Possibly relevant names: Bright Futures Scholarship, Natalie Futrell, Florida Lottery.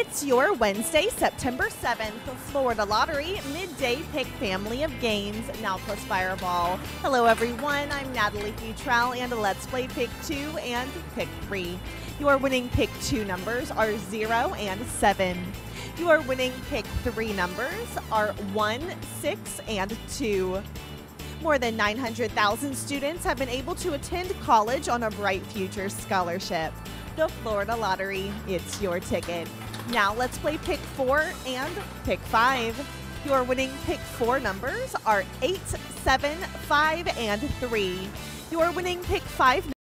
It's your Wednesday, September 7th, Florida Lottery Midday Pick Family of Games, now plus Fireball. Hello everyone, I'm Natalie Futrell, and let's play Pick 2 and Pick 3. Your winning Pick 2 numbers are 0 and 7. Your winning Pick 3 numbers are 1, 6, and 2. More than 900,000 students have been able to attend college on a Bright Futures Scholarship. The Florida Lottery, it's your ticket. Now let's play Pick 4 and Pick 5. Your winning Pick 4 numbers are 8, 7, 5, and 3. Your winning Pick 5